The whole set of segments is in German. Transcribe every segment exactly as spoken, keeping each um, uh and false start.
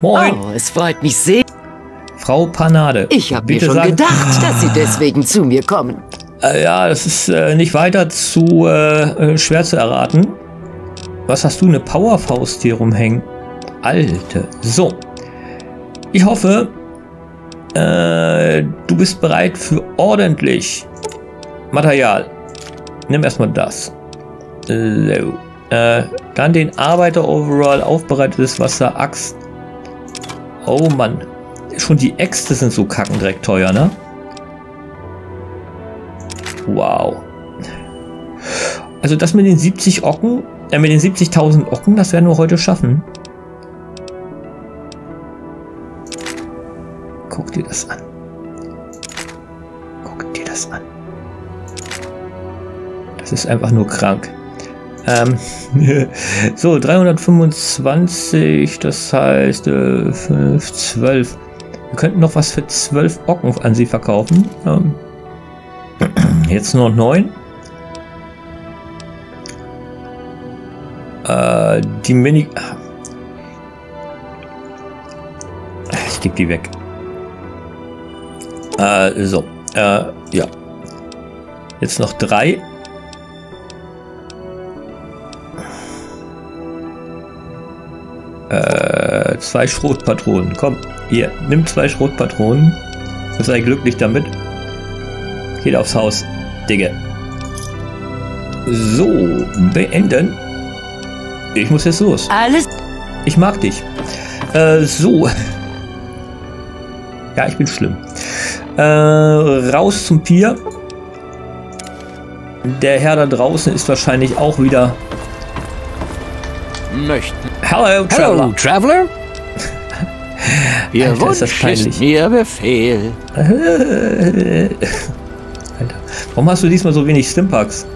Moin. Oh, es freut mich sehr. Frau Panade. Ich habe mir schon sagen, gedacht, dass Sie deswegen zu mir kommen. Äh, ja, das ist äh, nicht weiter zu äh, schwer zu erraten. Was hast du, eine Powerfaust hier rumhängen? Alte. So. Ich hoffe, äh, du bist bereit für ordentlich Material. Nimm erstmal das. So. Äh, dann den Arbeiter-Overall, aufbereitetes Wasser, Axt. Oh Mann, schon die Äxte sind so kackendreck teuer, ne? Wow. Also das mit den siebzig Ocken, äh, mit den siebzigtausend Ocken, das werden wir heute schaffen. Guck dir das an. Guck dir das an. Das ist einfach nur krank. So, dreihundertfünfundzwanzig, das heißt äh, fünf, zwölf. Wir könnten noch was für zwölf Ocken an sie verkaufen. Ähm, jetzt nur noch neun. Äh, die Mini... Ich gebe die weg. Äh, so, äh, ja. Jetzt noch drei. Äh, zwei Schrotpatronen. Komm, hier, nimm zwei Schrotpatronen. Sei glücklich damit. Geht aufs Haus, Digga. So, beenden. Ich muss jetzt los. Alles. Ich mag dich. Äh, so. Ja, ich bin schlimm. Äh, raus zum Pier. Der Herr da draußen ist wahrscheinlich auch wieder... Möchten. Hello, Traveler. Hello, Traveler. Ihr Wunsch ist mir Befehl. Alter, warum hast du diesmal so wenig Stimpaks?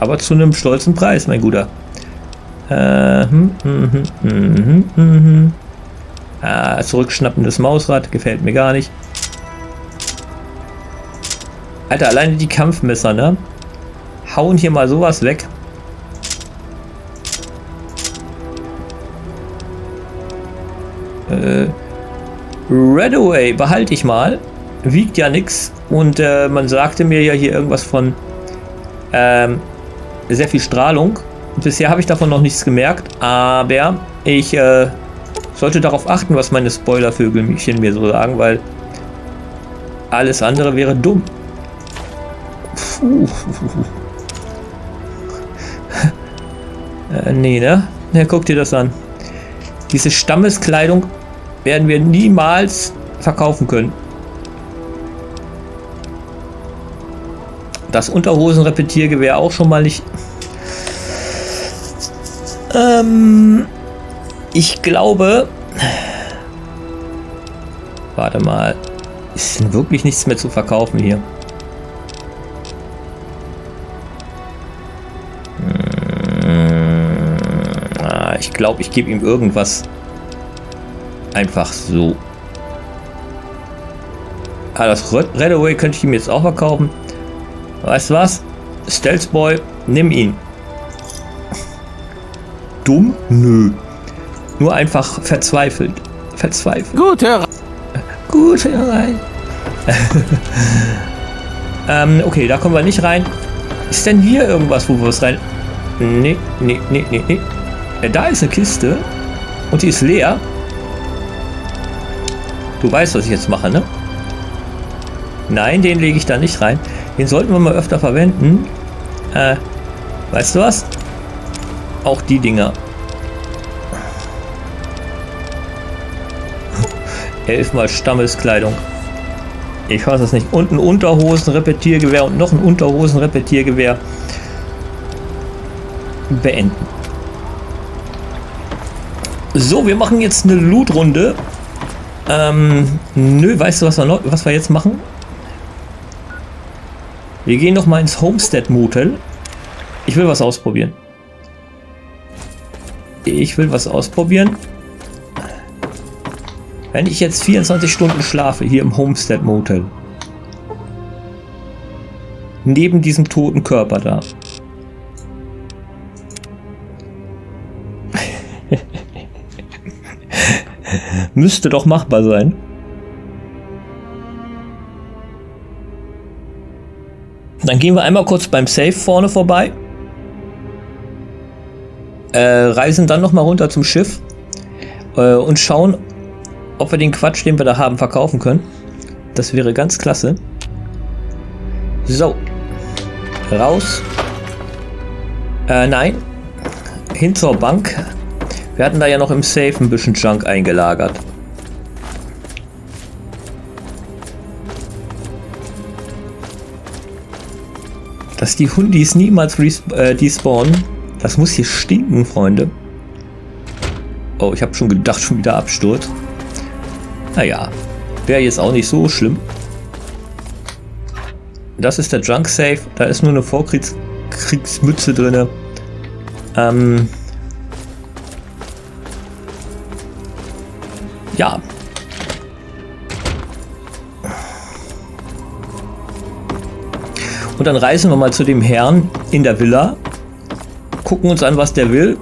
Aber zu einem stolzen Preis, mein Guter. Äh, hm, hm, hm, hm, hm. Ah, zurückschnappendes Mausrad gefällt mir gar nicht. Alter, alleine die Kampfmesser, ne? Hauen hier mal sowas weg. Redaway behalte ich mal. Wiegt ja nichts. Und äh, man sagte mir ja hier irgendwas von ähm, sehr viel Strahlung. Und bisher habe ich davon noch nichts gemerkt. Aber ich äh, sollte darauf achten, was meine Spoilervögelchen mir so sagen, weil alles andere wäre dumm. Puh. äh, nee, ne? Ja, guck dir das an. Diese Stammeskleidung werden wir niemals verkaufen können. Das Unterhosen-Repetiergewehr auch schon mal nicht. Ähm, ich glaube... Warte mal. Ist wirklich nichts mehr zu verkaufen hier. Ich glaube, ich gebe ihm irgendwas... Einfach so. Ah, das Redaway könnte ich ihm jetzt auch verkaufen. Weißt du was? Stealth Boy, nimm ihn. Dumm? Nö. Nur einfach verzweifelt. Verzweifelt. Gut, Herr. Gut, Herr rein. ähm, okay, da kommen wir nicht rein. Ist denn hier irgendwas, wo wir es rein... Nee, nee, nee, nee, nee. Ja, da ist eine Kiste. Und die ist leer. Du weißt, was ich jetzt mache, ne? Nein, den lege ich da nicht rein. Den sollten wir mal öfter verwenden. Äh, weißt du was? Auch die Dinger. Elfmal Stammeskleidung. Ich weiß es nicht. Und ein Unterhosen-Repetiergewehr und noch ein Unterhosen-Repetiergewehr. Beenden. So, wir machen jetzt eine Loot-Runde. Ähm, nö, weißt du, was wir, noch, was wir jetzt machen? Wir gehen noch mal ins Homestead Motel. Ich will was ausprobieren. Ich will was ausprobieren. Wenn ich jetzt vierundzwanzig Stunden schlafe, hier im Homestead Motel. Neben diesem toten Körper da. Müsste doch machbar sein. Dann gehen wir einmal kurz beim Safe vorne vorbei. Äh, reisen dann nochmal runter zum Schiff. Äh, und schauen, ob wir den Quatsch, den wir da haben, verkaufen können. Das wäre ganz klasse. So. Raus. Äh, nein. Hin zur Bank. Wir hatten da ja noch im Safe ein bisschen Junk eingelagert. Dass die Hundis niemals äh, despawnen. Das muss hier stinken, Freunde. Oh, ich habe schon gedacht, schon wieder Absturz. Naja, wäre jetzt auch nicht so schlimm. Das ist der Junk Safe. Da ist nur eine Vorkriegsmütze drin. Ähm ja. Und dann reisen wir mal zu dem Herrn in der Villa. Gucken uns an, was der will.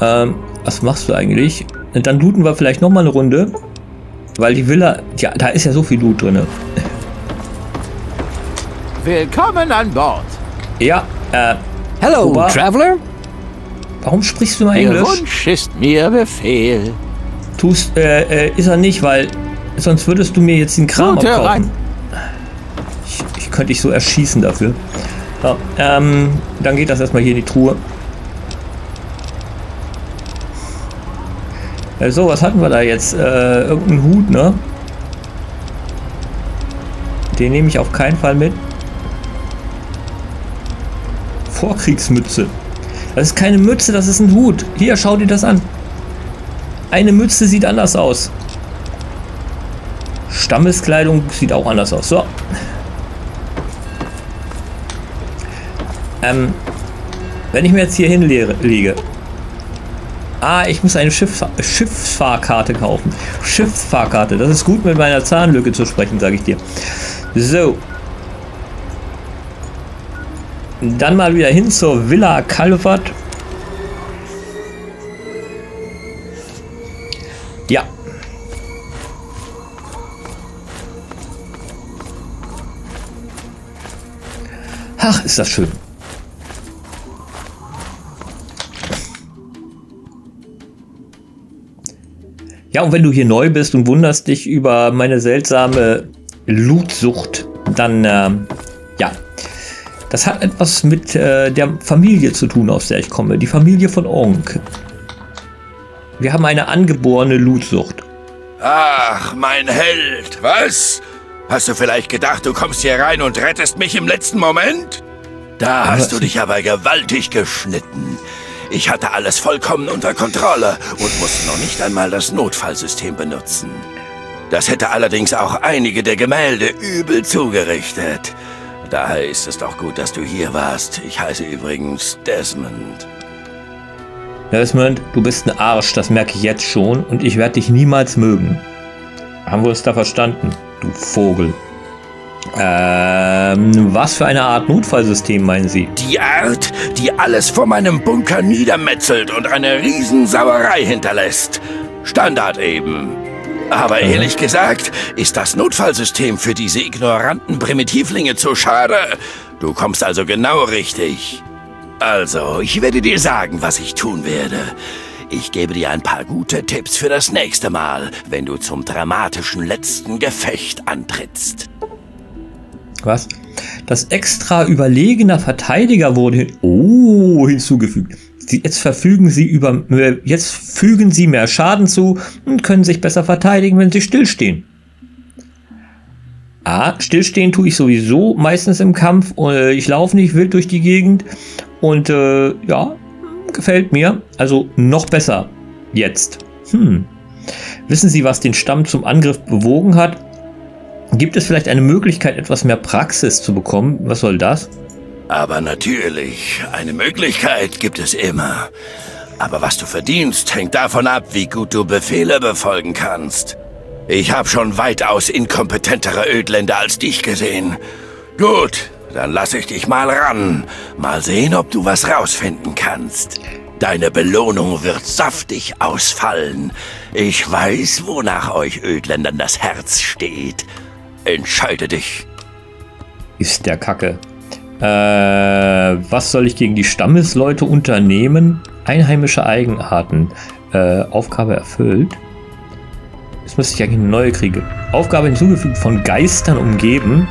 Ähm, was machst du eigentlich? Und dann looten wir vielleicht nochmal eine Runde. Weil die Villa... Ja, da ist ja so viel Loot drin. Willkommen an Bord. Ja, äh... Hello, Opa. Traveler. Warum sprichst du mal Ihr Englisch? Wunsch ist mir Befehl. Tust, äh, äh, ist er nicht, weil... Sonst würdest du mir jetzt den Kram Gute abkaufen. Rein. Ich, ich könnte dich so erschießen dafür. So, ähm, dann geht das erstmal hier in die Truhe. So, also, was hatten wir da jetzt? Äh, irgendeinen Hut, ne? Den nehme ich auf keinen Fall mit. Vorkriegsmütze. Das ist keine Mütze, das ist ein Hut. Hier, schau dir das an. Eine Mütze sieht anders aus. Stammeskleidung sieht auch anders aus. So. Ähm, wenn ich mir jetzt hier hinlege. Ah, ich muss eine Schiff, Schiffsfahrkarte kaufen. Schiffsfahrkarte. Das ist gut, mit meiner Zahnlücke zu sprechen, sage ich dir. So. Dann mal wieder hin zur Villa Calvert. Ja. Ach, ist das schön. Ja, und wenn du hier neu bist und wunderst dich über meine seltsame Lootsucht, dann, äh, ja, das hat etwas mit äh, der Familie zu tun, aus der ich komme. Die Familie von Onk. Wir haben eine angeborene Lootsucht. Ach, mein Held, was? Hast du vielleicht gedacht, du kommst hier rein und rettest mich im letzten Moment? Da hast du dich aber gewaltig geschnitten. Ich hatte alles vollkommen unter Kontrolle und musste noch nicht einmal das Notfallsystem benutzen. Das hätte allerdings auch einige der Gemälde übel zugerichtet. Daher ist es doch gut, dass du hier warst. Ich heiße übrigens Desmond. Desmond, du bist ein Arsch, das merke ich jetzt schon und ich werde dich niemals mögen. Haben wir uns da verstanden, du Vogel? Ähm, was für eine Art Notfallsystem meinen Sie? Die Art, die alles vor meinem Bunker niedermetzelt und eine Riesensauerei hinterlässt. Standard eben. Aber mhm. ehrlich gesagt, ist das Notfallsystem für diese ignoranten Primitivlinge zu schade. Du kommst also genau richtig. Also, ich werde dir sagen, was ich tun werde. Ich gebe dir ein paar gute Tipps für das nächste Mal, wenn du zum dramatischen letzten Gefecht antrittst. Was? Das extra überlegener Verteidiger wurde hin oh, hinzugefügt. Sie, jetzt verfügen sie über jetzt fügen sie mehr Schaden zu und können sich besser verteidigen, wenn sie stillstehen. Ah, stillstehen tue ich sowieso meistens im Kampf. Ich laufe nicht wild durch die Gegend und äh, ja, gefällt mir. Also noch besser jetzt. Hm. Wissen Sie, was den Stamm zum Angriff bewogen hat? Gibt es vielleicht eine Möglichkeit, etwas mehr Praxis zu bekommen? Was soll das? Aber natürlich, eine Möglichkeit gibt es immer. Aber was du verdienst, hängt davon ab, wie gut du Befehle befolgen kannst. Ich habe schon weitaus inkompetentere Ödländer als dich gesehen. Gut, dann lasse ich dich mal ran. Mal sehen, ob du was rausfinden kannst. Deine Belohnung wird saftig ausfallen. Ich weiß, wonach euch Ödländern das Herz steht. Entscheide dich. Ist der Kacke. Äh, was soll ich gegen die Stammesleute unternehmen? Einheimische Eigenarten. Äh, Aufgabe erfüllt. Jetzt müsste ich eigentlich eine neue kriegen. Aufgabe hinzugefügt, von Geistern umgeben.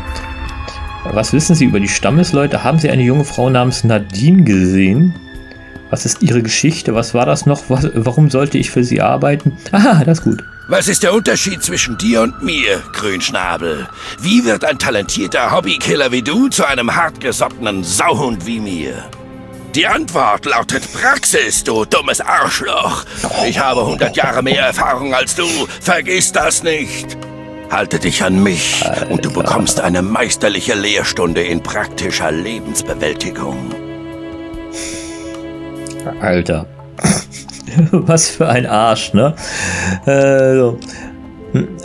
Was wissen Sie über die Stammesleute? Haben Sie eine junge Frau namens Nadine gesehen? Was ist Ihre Geschichte? Was war das noch? Was, warum sollte ich für Sie arbeiten? Aha, das ist gut. Was ist der Unterschied zwischen dir und mir, Grünschnabel? Wie wird ein talentierter Hobbykiller wie du zu einem hartgesottenen Sauhund wie mir? Die Antwort lautet Praxis, du dummes Arschloch. Ich habe hundert Jahre mehr Erfahrung als du. Vergiss das nicht. Halte dich an mich, Alter, und du bekommst eine meisterliche Lehrstunde in praktischer Lebensbewältigung. Alter. Was für ein Arsch, ne? Äh, so.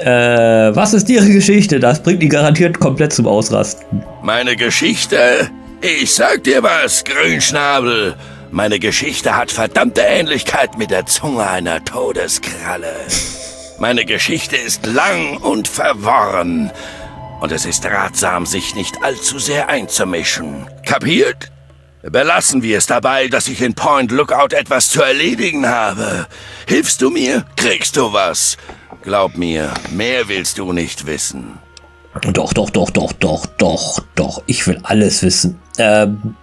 äh, was ist Ihre Geschichte? Das bringt die garantiert komplett zum Ausrasten. Meine Geschichte? Ich sag dir was, Grünschnabel. Meine Geschichte hat verdammte Ähnlichkeit mit der Zunge einer Todeskralle. Meine Geschichte ist lang und verworren. Und es ist ratsam, sich nicht allzu sehr einzumischen. Kapiert? Belassen wir es dabei, dass ich in Point Lookout etwas zu erledigen habe. Hilfst du mir, kriegst du was. Glaub mir, mehr willst du nicht wissen. Doch, doch, doch, doch, doch, doch, doch. Ich will alles wissen. Ähm...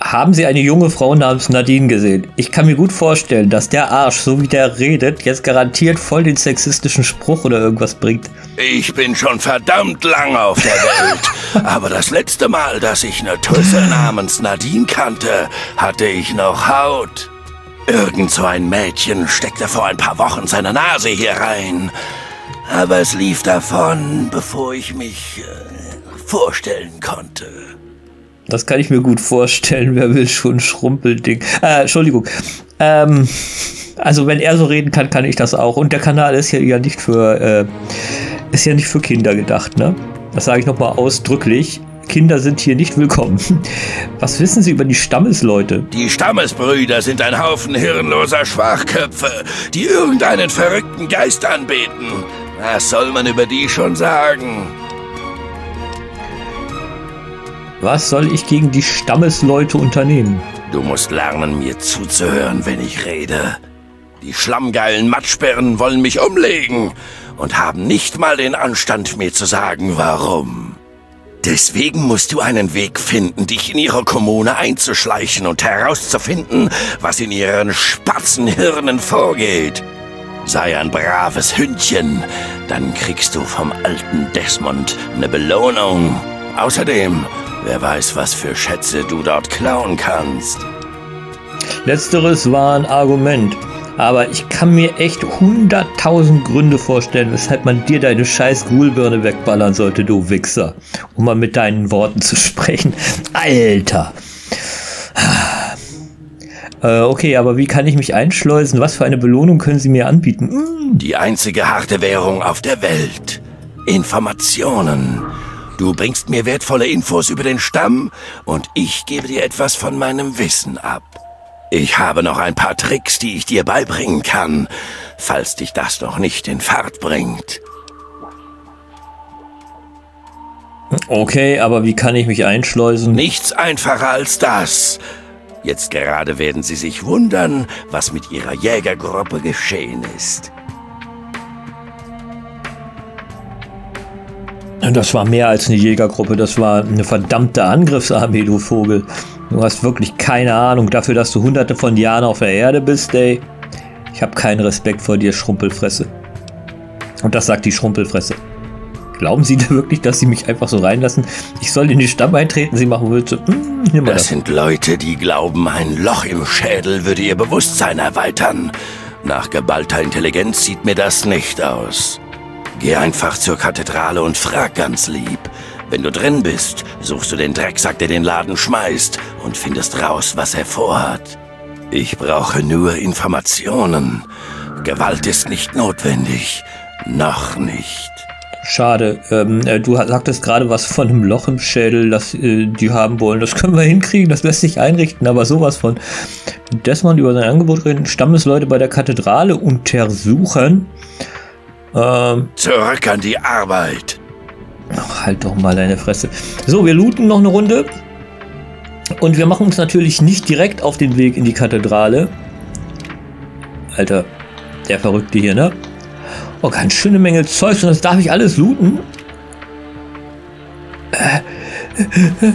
Haben Sie eine junge Frau namens Nadine gesehen? Ich kann mir gut vorstellen, dass der Arsch, so wie der redet, jetzt garantiert voll den sexistischen Spruch oder irgendwas bringt. Ich bin schon verdammt lang auf der Welt. Aber das letzte Mal, dass ich eine Tusse namens Nadine kannte, hatte ich noch Haut. Irgend so ein Mädchen steckte vor ein paar Wochen seine Nase hier rein. Aber es lief davon, bevor ich mich äh, vorstellen konnte. Das kann ich mir gut vorstellen. Wer will schon Schrumpel-Ding? Äh, Entschuldigung. Ähm, also wenn er so reden kann, kann ich das auch. Und der Kanal ist ja, ja nicht für äh, ist ja nicht für Kinder gedacht, ne? Das sage ich nochmal ausdrücklich. Kinder sind hier nicht willkommen. Was wissen Sie über die Stammesleute? Die Stammesbrüder sind ein Haufen hirnloser Schwachköpfe, die irgendeinen verrückten Geist anbeten. Was soll man über die schon sagen? Was soll ich gegen die Stammesleute unternehmen? Du musst lernen, mir zuzuhören, wenn ich rede. Die schlammgeilen Matschbirnen wollen mich umlegen und haben nicht mal den Anstand, mir zu sagen, warum. Deswegen musst du einen Weg finden, dich in ihre Kommune einzuschleichen und herauszufinden, was in ihren Spatzenhirnen vorgeht. Sei ein braves Hündchen, dann kriegst du vom alten Desmond eine Belohnung. Außerdem... Wer weiß, was für Schätze du dort klauen kannst. Letzteres war ein Argument. Aber ich kann mir echt hunderttausend Gründe vorstellen, weshalb man dir deine scheiß Ghoulbirne wegballern sollte, du Wichser. Um mal mit deinen Worten zu sprechen. Alter. Äh, okay, aber wie kann ich mich einschleusen? Was für eine Belohnung können Sie mir anbieten? Hm. Die einzige harte Währung auf der Welt. Informationen. Du bringst mir wertvolle Infos über den Stamm und ich gebe dir etwas von meinem Wissen ab. Ich habe noch ein paar Tricks, die ich dir beibringen kann, falls dich das noch nicht in Fahrt bringt. Okay, aber wie kann ich mich einschleusen? Nichts einfacher als das. Jetzt gerade werden sie sich wundern, was mit ihrer Jägergruppe geschehen ist. Das war mehr als eine Jägergruppe, das war eine verdammte Angriffsarmee, du Vogel. Du hast wirklich keine Ahnung dafür, dass du hunderte von Jahren auf der Erde bist, ey. Ich habe keinen Respekt vor dir, Schrumpelfresse. Und das sagt die Schrumpelfresse. Glauben Sie da wirklich, dass Sie mich einfach so reinlassen? Ich soll in den Stamm eintreten, Sie machen Wünsche. Hm, nimm mal das. Das sind Leute, die glauben, ein Loch im Schädel würde ihr Bewusstsein erweitern. Nach geballter Intelligenz sieht mir das nicht aus. Geh einfach zur Kathedrale und frag ganz lieb. Wenn du drin bist, suchst du den Drecksack, der den Laden schmeißt, und findest raus, was er vorhat. Ich brauche nur Informationen. Gewalt ist nicht notwendig. Noch nicht. Schade. Ähm, äh, du sagtest gerade was von einem Loch im Schädel, das äh, die haben wollen. Das können wir hinkriegen, das lässt sich einrichten, aber sowas von. Desmond über sein Angebot reden, Stammesleute bei der Kathedrale untersuchen. Ähm, Zurück an die Arbeit. Ach, halt doch mal deine Fresse. So, wir looten noch eine Runde. Und wir machen uns natürlich nicht direkt auf den Weg in die Kathedrale. Alter, der Verrückte hier, ne? Oh, ganz schöne Menge Zeugs und das darf ich alles looten. Äh, äh,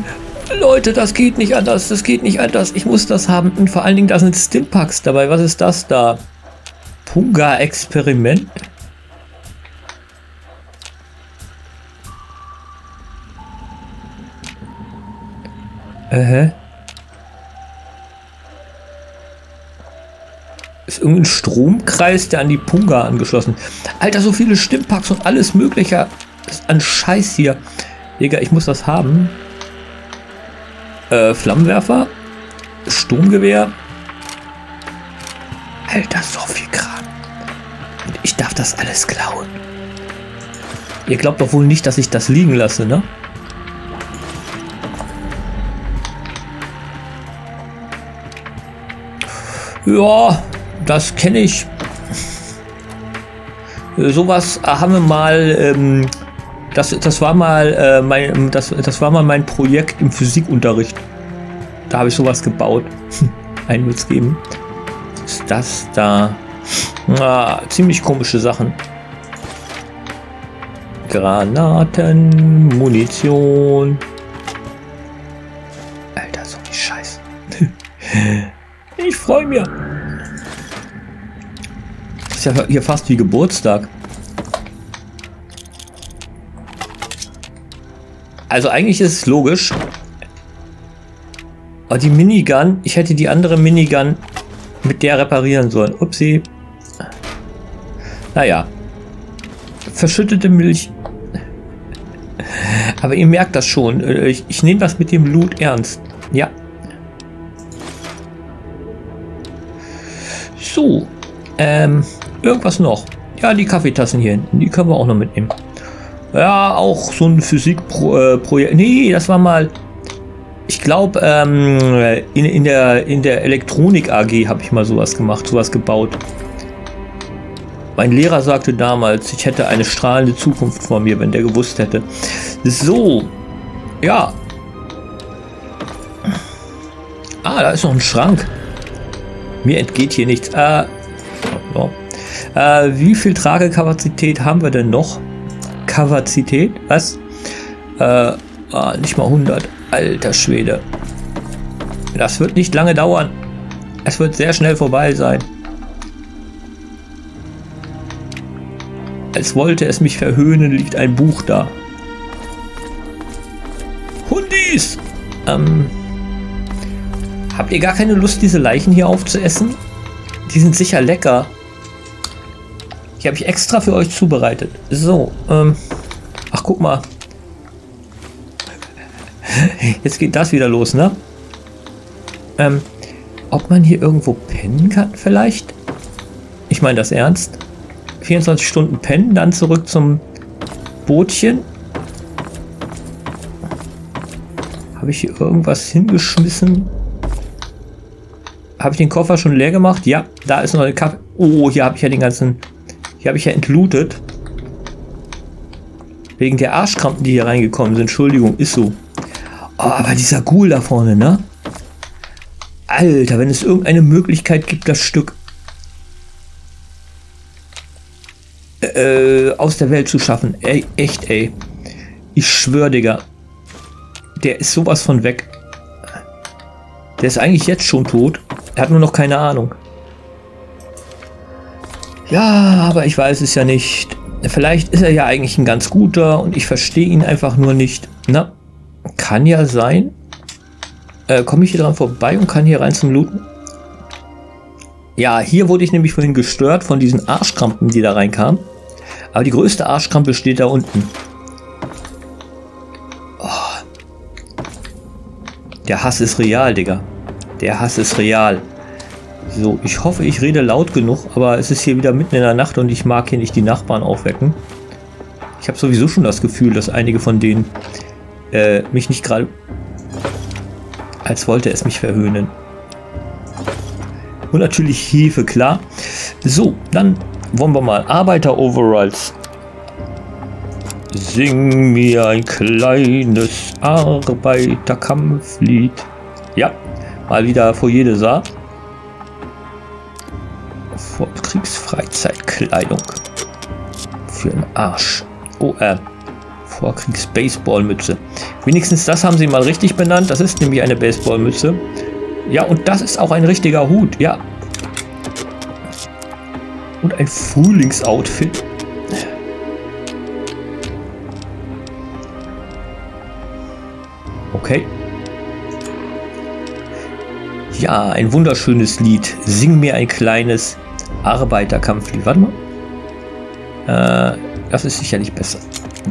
Leute, das geht nicht anders, das geht nicht anders. Ich muss das haben. Und vor allen Dingen, da sind Stimpaks dabei. Was ist das da? Punga-Experiment? Äh, ist irgendein Stromkreis, der an die Punga angeschlossen ist. Alter, so viele Stimpaks und alles Mögliche an Scheiß hier. Digga, ich muss das haben. Äh, Flammenwerfer. Sturmgewehr. Alter, so viel Kram. Und ich darf das alles klauen. Ihr glaubt doch wohl nicht, dass ich das liegen lasse, ne? Ja, das kenne ich. Sowas haben wir mal. Ähm, das, das war mal äh, mein, das, das war mal mein Projekt im Physikunterricht. Da habe ich sowas gebaut. Einen wird's geben. Was ist das da? Ah, ziemlich komische Sachen. Granaten, Munition. Alter, so viel Scheiß. Ich freue mich. Ist ja hier fast wie Geburtstag. Also eigentlich ist es logisch. Aber die Minigun, ich hätte die andere Minigun mit der reparieren sollen. Upsi. Naja. Verschüttete Milch. Aber ihr merkt das schon. Ich, ich nehme das mit dem Loot ernst. Ja. So, ähm, irgendwas noch. Ja, die Kaffeetassen hier hinten, die können wir auch noch mitnehmen. Ja, auch so ein Physikprojekt. Äh, nee, das war mal, ich glaube, ähm, in, in, der, in der Elektronik A G habe ich mal sowas gemacht, sowas gebaut. Mein Lehrer sagte damals, ich hätte eine strahlende Zukunft vor mir, wenn der gewusst hätte. So, ja. Ah, da ist noch ein Schrank. Mir entgeht hier nichts. Äh, oh, oh. Äh, wie viel Tragekapazität haben wir denn noch? Kapazität? Was? Äh, ah, nicht mal hundert. Alter Schwede. Das wird nicht lange dauern. Es wird sehr schnell vorbei sein. Als wollte es mich verhöhnen, liegt ein Buch da. Hundis! Ähm... Habt ihr gar keine Lust, diese Leichen hier aufzuessen? Die sind sicher lecker. Die habe ich extra für euch zubereitet. So, ähm. Ach, guck mal. Jetzt geht das wieder los, ne? Ähm, ob man hier irgendwo pennen kann, vielleicht? Ich meine das ernst. vierundzwanzig Stunden pennen, dann zurück zum Bootchen. Habe ich hier irgendwas hingeschmissen? Habe ich den Koffer schon leer gemacht? Ja, da ist noch eine Kaffee. Oh, hier habe ich ja den ganzen... Hier habe ich ja entlootet. Wegen der Arschkrampen, die hier reingekommen sind. Entschuldigung, ist so. Oh, aber dieser Ghoul da vorne, ne? Alter, wenn es irgendeine Möglichkeit gibt, das Stück... Äh, aus der Welt zu schaffen. Ey, echt, ey. Ich schwör, Digga. Der ist sowas von weg. Der ist eigentlich jetzt schon tot. Er hat nur noch keine Ahnung. Ja, aber ich weiß es ja nicht. Vielleicht ist er ja eigentlich ein ganz guter und ich verstehe ihn einfach nur nicht. Na, kann ja sein. Äh, komme ich hier dran vorbei und kann hier rein zum Looten? Ja, hier wurde ich nämlich vorhin gestört von diesen Arschkrampen, die da reinkamen. Aber die größte Arschkrampe steht da unten. Der Hass ist real, Digga. Der Hass ist real. So, ich hoffe, ich rede laut genug, aber es ist hier wieder mitten in der Nacht und ich mag hier nicht die Nachbarn aufwecken. Ich Ich habe sowieso schon das Gefühl, dass einige von denen äh, mich nicht gerade... als wollte es mich verhöhnen. Und natürlich Hefe, klar. So, dann wollen wir mal Arbeiter-Overalls. Sing mir ein kleines Arbeiterkampflied. Ja, mal wieder vor jede Saar. Vor Kriegsfreizeitkleidung. Für den Arsch. Oh, äh. Vorkriegs-Baseballmütze. Wenigstens das haben sie mal richtig benannt. Das ist nämlich eine Baseballmütze. Ja, und das ist auch ein richtiger Hut. Ja. Und ein Frühlingsoutfit. Okay. Ja, ein wunderschönes Lied. Sing mir ein kleines Arbeiterkampflied. Warte mal. Äh, das ist sicherlich besser.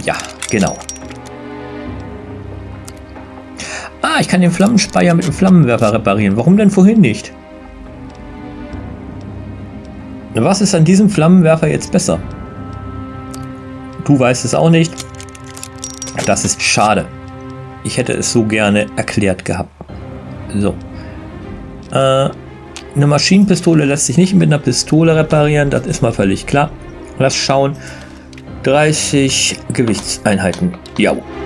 Ja, genau. Ah, ich kann den Flammenspeier mit dem Flammenwerfer reparieren. Warum denn vorhin nicht? Was ist an diesem Flammenwerfer jetzt besser? Du weißt es auch nicht. Das ist schade. Ich hätte es so gerne erklärt gehabt. So. Äh, eine Maschinenpistole lässt sich nicht mit einer Pistole reparieren. Das ist mal völlig klar. Lass schauen. dreißig Gewichtseinheiten. Ja.